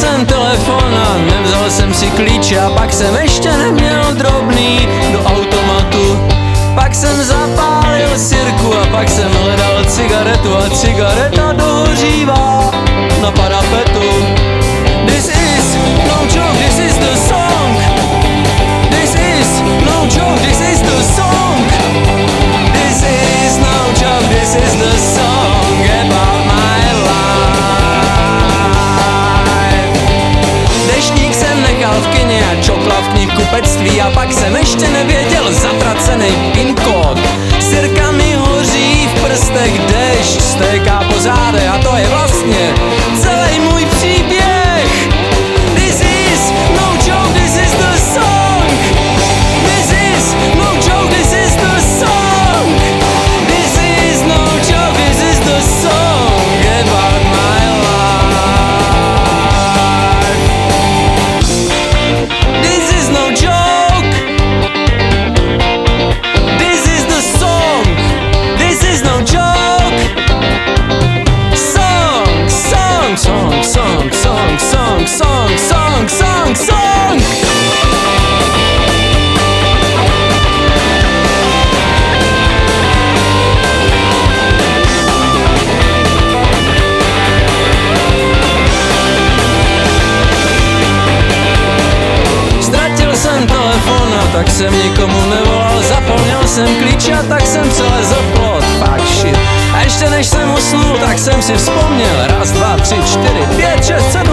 jsem telefon a nevzal jsem si klíč a pak jsem ještě neměl drobný do automatu. Pak jsem zapálil sirku a pak jsem hledal cigaretu a cigareta dohořívá na parapetu. This is no joke, this is the song. This is no joke, this is the song. This is no joke, this is the song about my life. Deštník jsem nechal v kyně a čokla v knihku pectví a pak jsem ještě nevěděl zatracený pin kód. Sirka mi hoří v prstech, dešť stéká po zádech a to je vlastně celý můj příběh. This is no joke, this is the song. This is no joke, this is the song. This is no joke, this is the song about my life. This is no joke. This is the song. This is no joke. Song, song, song, song, song, song, song, song, song, song. Tak jsem nikomu nevolal, zapomněl jsem klíč a tak jsem přelezl plot, pak shit. A ještě než jsem usnul, tak jsem si vzpomněl 1, 2, 3, 4, 5, 6, 7.